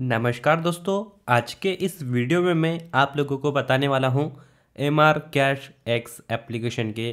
नमस्कार दोस्तों, आज के इस वीडियो में मैं आप लोगों को बताने वाला हूं MrCasheX एप्लीकेशन के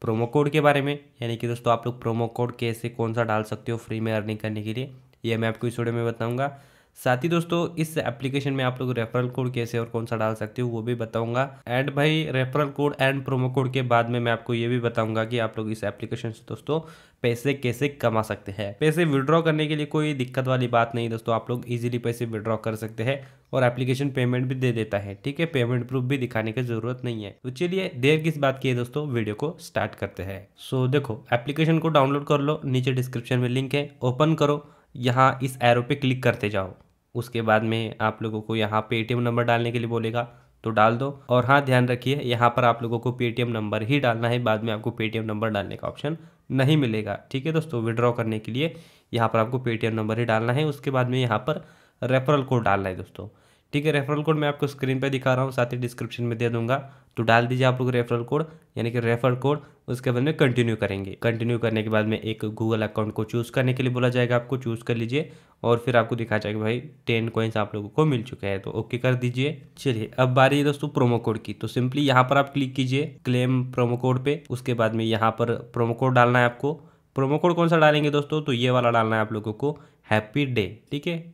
प्रोमो कोड के बारे में। यानी कि दोस्तों आप लोग प्रोमो कोड कैसे कौन सा डाल सकते हो फ्री में अर्निंग करने के लिए, ये मैं आपको इस वीडियो में बताऊंगा। साथ ही दोस्तों इस एप्लीकेशन में आप लोग रेफरल कोड कैसे और कौन सा डाल सकते हो वो भी बताऊंगा। एंड भाई referral code and promo code के बाद में मैं आपको ये भी बताऊंगा कि आप लोग इस एप्लीकेशन से दोस्तों पैसे कैसे कमा सकते हैं। पैसे विड्रॉ करने के लिए कोई दिक्कत वाली बात नहीं दोस्तों, आप लोग ईजिली पैसे विड्रॉ कर सकते हैं और एप्लीकेशन पेमेंट भी दे देता है। ठीक है, पेमेंट प्रूफ भी दिखाने की जरूरत नहीं है। तो चलिए देर किस बात की है दोस्तों, वीडियो को स्टार्ट करते हैं। सो देखो एप्लीकेशन को डाउनलोड कर लो, नीचे डिस्क्रिप्शन में लिंक है, ओपन करो, यहाँ इस एरो पे क्लिक करते जाओ। उसके बाद में आप लोगों को यहाँ पेटीएम नंबर डालने के लिए बोलेगा तो डाल दो। और हाँ ध्यान रखिए, यहाँ पर आप लोगों को पेटीएम नंबर ही डालना है, बाद में आपको पेटीएम नंबर डालने का ऑप्शन नहीं मिलेगा। ठीक है दोस्तों, विड्रॉ करने के लिए यहाँ पर आपको पेटीएम नंबर ही डालना है। उसके बाद में यहाँ पर रेफरल कोड डालना है दोस्तों। ठीक है, रेफरल कोड मैं आपको स्क्रीन पर दिखा रहा हूँ, साथ ही डिस्क्रिप्शन में दे दूंगा, तो डाल दीजिए आप लोग रेफरल कोड, यानी कि रेफरल कोड। उसके बाद में कंटिन्यू करेंगे। कंटिन्यू करने के बाद में एक गूगल अकाउंट को चूज़ करने के लिए बोला जाएगा, आपको चूज़ कर लीजिए और फिर आपको दिखा जाएगा भाई 10 कॉइन्स आप लोगों को मिल चुके हैं, तो ओके कर दीजिए। चलिए अब बारी है दोस्तों प्रोमो कोड की, तो सिंपली यहाँ पर आप क्लिक कीजिए क्लेम प्रोमो कोड पे। उसके बाद में यहाँ पर प्रोमो कोड डालना है आपको। प्रोमो कोड कौन सा डालेंगे दोस्तों, तो ये वाला डालना है आप लोगों को, हैप्पीडे। ठीक है,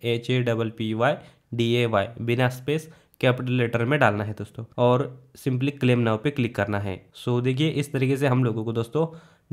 HAPPYDAY बिना स्पेस कैपिटल लेटर में डालना है दोस्तों, और सिंपली क्लेम नाउ पे क्लिक करना है। सो देखिए इस तरीके से हम लोगों को दोस्तों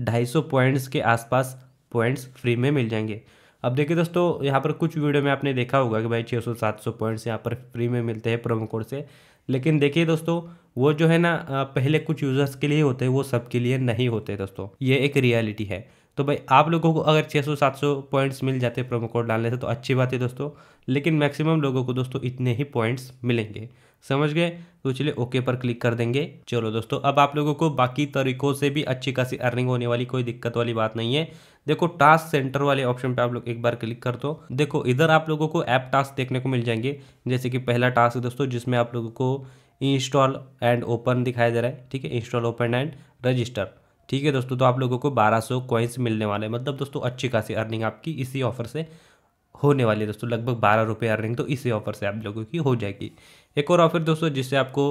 250 पॉइंट्स के आसपास पॉइंट्स फ्री में मिल जाएंगे। अब देखिए दोस्तों यहाँ पर कुछ वीडियो में आपने देखा होगा कि भाई 600-700 पॉइंट्स यहाँ पर फ्री में मिलते हैं प्रोमो कोड से, लेकिन देखिए दोस्तों वो जो है ना पहले कुछ यूज़र्स के लिए होते हैं, वो सब के लिए नहीं होते दोस्तों, ये एक रियलिटी है। तो भाई आप लोगों को अगर 600-700 पॉइंट्स मिल जाते हैं प्रोमो कोड डालने से तो अच्छी बात है दोस्तों, लेकिन मैक्सिमम लोगों को दोस्तों इतने ही पॉइंट्स मिलेंगे। समझ गए? तो चलिए ओके पर क्लिक कर देंगे। चलो दोस्तों अब आप लोगों को बाकी तरीकों से भी अच्छी खासी अर्निंग होने वाली, कोई दिक्कत वाली बात नहीं है। देखो टास्क सेंटर वाले ऑप्शन पे आप लोग एक बार क्लिक कर दो। देखो इधर आप लोगों को ऐप टास्क देखने को मिल जाएंगे, जैसे कि पहला टास्क दोस्तों जिसमें आप लोगों को इंस्टॉल एंड ओपन दिखाया जा रहा है। ठीक है, इंस्टॉल ओपन एंड रजिस्टर। ठीक है दोस्तों, तो आप लोगों को 1200 कॉइन्स मिलने वाले हैं, मतलब दोस्तों अच्छी खासी अर्निंग आपकी इसी ऑफर से होने वाली है दोस्तों। लगभग 12 रुपये अर्निंग तो इसी ऑफर से आप लोगों की हो जाएगी। एक और ऑफर दोस्तों जिससे आपको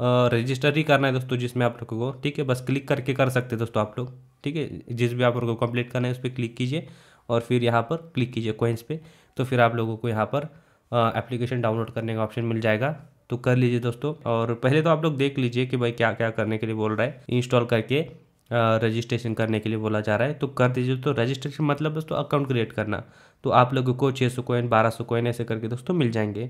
रजिस्टर ही करना है दोस्तों, जिसमें आप लोगों को ठीक है बस क्लिक करके कर सकते हैं दोस्तों आप लोग। ठीक है, जिस भी आप लोगों को कंप्लीट करना है उस पर क्लिक कीजिए और फिर यहाँ पर क्लिक कीजिए कॉइन्स पे, तो फिर आप लोगों को यहाँ पर एप्लीकेशन डाउनलोड करने का ऑप्शन मिल जाएगा। तो कर लीजिए दोस्तों, और पहले तो आप लोग देख लीजिए कि भाई क्या क्या करने के लिए बोल रहा है। इंस्टॉल करके रजिस्ट्रेशन करने के लिए बोला जा रहा है, तो कर दीजिए। तो रजिस्ट्रेशन मतलब दोस्तों अकाउंट क्रिएट करना, तो आप लोगों को 600 कॉइन 1200 कॉइन ऐसे करके दोस्तों मिल जाएंगे।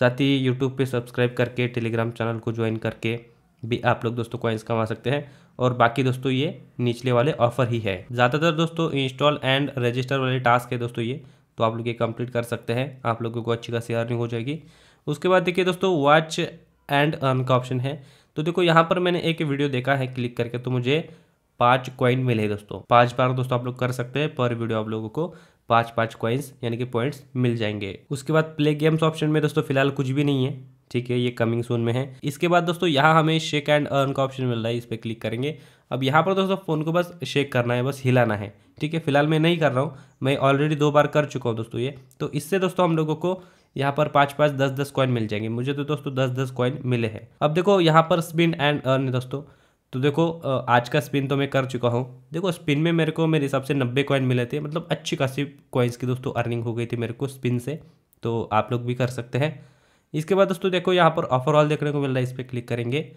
साथ ही यूट्यूब पे सब्सक्राइब करके टेलीग्राम चैनल को ज्वाइन करके भी आप लोग दोस्तों कॉइन्स कमा सकते हैं। और बाकी दोस्तों ये निचले वाले ऑफर ही है, ज़्यादातर दोस्तों इंस्टॉल एंड रजिस्टर वाले टास्क है दोस्तों ये, तो आप लोग ये कंप्लीट कर सकते हैं, आप लोगों को अच्छी खासी अर्निंग हो जाएगी। उसके बाद देखिए दोस्तों वॉच एंड अर्न का ऑप्शन है। तो देखो यहाँ पर मैंने एक वीडियो देखा है, क्लिक करके तो मुझे 5 कॉइन मिले दोस्तों। 5 बार दोस्तों आप लोग कर सकते हैं, पर वीडियो आप लोगों को 5-5 कॉइन्स यानी कि पॉइंट्स मिल जाएंगे। उसके बाद प्ले गेम्स ऑप्शन में दोस्तों फिलहाल कुछ भी नहीं है। ठीक है, ये कमिंग सून में है। इसके बाद दोस्तों यहाँ हमें शेक एंड अर्न का ऑप्शन मिल रहा है, इस पर क्लिक करेंगे। अब यहाँ पर दोस्तों फ़ोन को बस शेक करना है, बस हिलाना है। ठीक है, फिलहाल मैं नहीं कर रहा हूँ, मैं ऑलरेडी 2 बार कर चुका हूँ दोस्तों ये। तो इससे दोस्तों हम लोगों को यहाँ पर 5-5, 10-10 कॉइन मिल जाएंगे। मुझे तो दोस्तों 10-10 कॉइन मिले हैं। अब देखो यहाँ पर स्पिन एंड अर्न है दोस्तों, तो देखो आज का स्पिन तो मैं कर चुका हूँ। देखो स्पिन में मेरे को मेरे हिसाब से 90 कॉइन मिले थे, मतलब अच्छी खासी कॉइन्स की दोस्तों अर्निंग हो गई थी मेरे को स्पिन से, तो आप लोग भी कर सकते हैं। इसके बाद दोस्तों देखो यहाँ पर ऑफरऑल देखने को मिल रहा है, इस पर क्लिक करेंगे।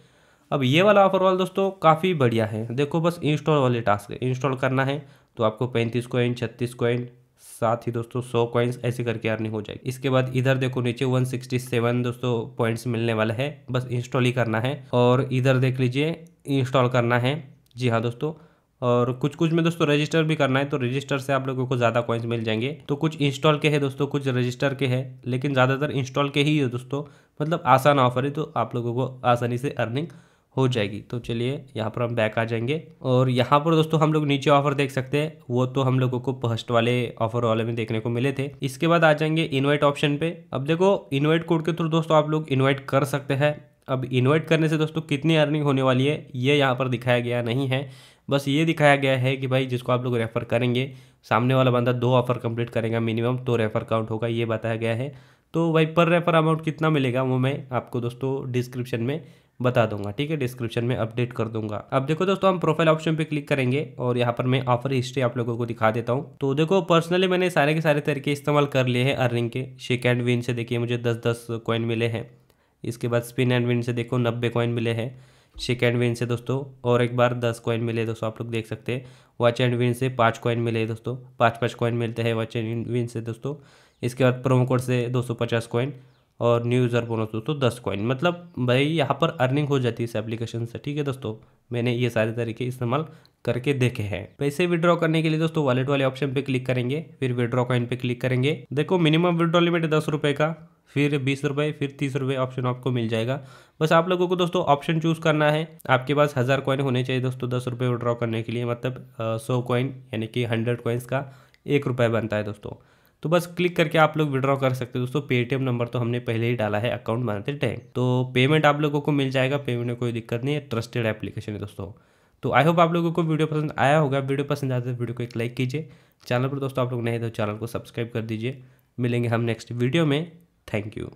अब ये वाला ऑफरऑल दोस्तों काफ़ी बढ़िया है। देखो बस इंस्टॉल वाले टास्क है, इंस्टॉल करना है तो आपको 35 कॉइन 36 कॉइन, साथ ही दोस्तों 100 कॉइन्स ऐसे करके अर्निंग हो जाएगी। इसके बाद इधर देखो नीचे 167 दोस्तों पॉइंट्स मिलने वाला है, बस इंस्टॉल ही करना है। और इधर देख लीजिए इंस्टॉल करना है, जी हाँ दोस्तों। और कुछ कुछ में दोस्तों रजिस्टर भी करना है, तो रजिस्टर से आप लोगों को ज़्यादा कॉइन्स मिल जाएंगे। तो कुछ इंस्टॉल के हैं दोस्तों, कुछ रजिस्टर के हैं, लेकिन ज़्यादातर इंस्टॉल के ही है दोस्तों, मतलब आसान ऑफर है, तो आप लोगों को आसानी से अर्निंग हो जाएगी। तो चलिए यहाँ पर हम बैक आ जाएंगे और यहाँ पर दोस्तों हम लोग नीचे ऑफर देख सकते हैं, वो तो हम लोगों को फर्स्ट वाले ऑफर वाले में देखने को मिले थे। इसके बाद आ जाएंगे इन्वाइट ऑप्शन पे। अब देखो इन्वाइट कोड के थ्रू दोस्तों आप लोग इन्वाइट कर सकते हैं। अब इन्वाइट करने से दोस्तों कितनी अर्निंग होने वाली है ये यहाँ पर दिखाया गया नहीं है, बस ये दिखाया गया है कि भाई जिसको आप लोग रेफ़र करेंगे सामने वाला बंदा 2 ऑफर कंप्लीट करेगा मिनिमम, तो रेफ़र काउंट होगा, ये बताया गया है। तो भाई पर रेफर अमाउंट कितना मिलेगा वो मैं आपको दोस्तों डिस्क्रिप्शन में बता दूंगा, ठीक है, डिस्क्रिप्शन में अपडेट कर दूंगा। अब देखो दोस्तों हम प्रोफाइल ऑप्शन पे क्लिक करेंगे और यहाँ पर मैं ऑफर हिस्ट्री आप लोगों को दिखा देता हूँ। तो देखो पर्सनली मैंने सारे के सारे तरीके इस्तेमाल कर लिए हैं अर्निंग के। शेक एंड विन से देखिए मुझे 10-10 कॉइन मिले हैं, इसके बाद स्पिन एंड विन से देखो 90 कॉइन मिले हैं शेक एंड विन से दोस्तों, और एक बार 10 कॉइन मिले दोस्तों, आप लोग देख सकते हैं। वॉच एंड विन से 5 कॉइन मिले दोस्तों, 5-5 कॉइन मिलते हैं वॉच एंड विन से दोस्तों। इसके बाद प्रोमो कोड से 250 कॉइन और न्यू यूज़र बोनस दोस्तों 10 कॉइन। मतलब भाई यहाँ पर अर्निंग हो जाती है इस एप्लीकेशन से, ठीक है दोस्तों। मैंने ये सारे तरीके इस्तेमाल करके देखे हैं। पैसे विड्रॉ करने के लिए दोस्तों वॉलेट वाले ऑप्शन पे क्लिक करेंगे, फिर विड्रॉ कॉइन पे क्लिक करेंगे। देखो मिनिमम विड्रॉ लिमिट 10 रुपये का, फिर 20 रुपये, फिर 30 रुपये ऑप्शन आपको मिल जाएगा। बस आप लोगों को दोस्तों ऑप्शन चूज़ करना है। आपके पास 1000 कॉइन होने चाहिए दोस्तों 10 रुपये विड्रॉ करने के लिए, मतलब 100 कॉइन यानी कि 100 कॉइन्स का 1 रुपये बनता है दोस्तों। तो बस क्लिक करके आप लोग विड्रॉ कर सकते हो दोस्तों। पेटीएम नंबर तो हमने पहले ही डाला है अकाउंट बनाते टाइम, तो पेमेंट आप लोगों को मिल जाएगा, पेमेंट में कोई दिक्कत नहीं है, ट्रस्टेड एप्लीकेशन है दोस्तों। तो आई होप आप लोगों को वीडियो पसंद आया होगा। वीडियो पसंद आया तो वीडियो को एक लाइक कीजिए। चैनल पर दोस्तों आप लोग नए तो चैनल को सब्सक्राइब कर दीजिए। मिलेंगे हम नेक्स्ट वीडियो में। Thank you.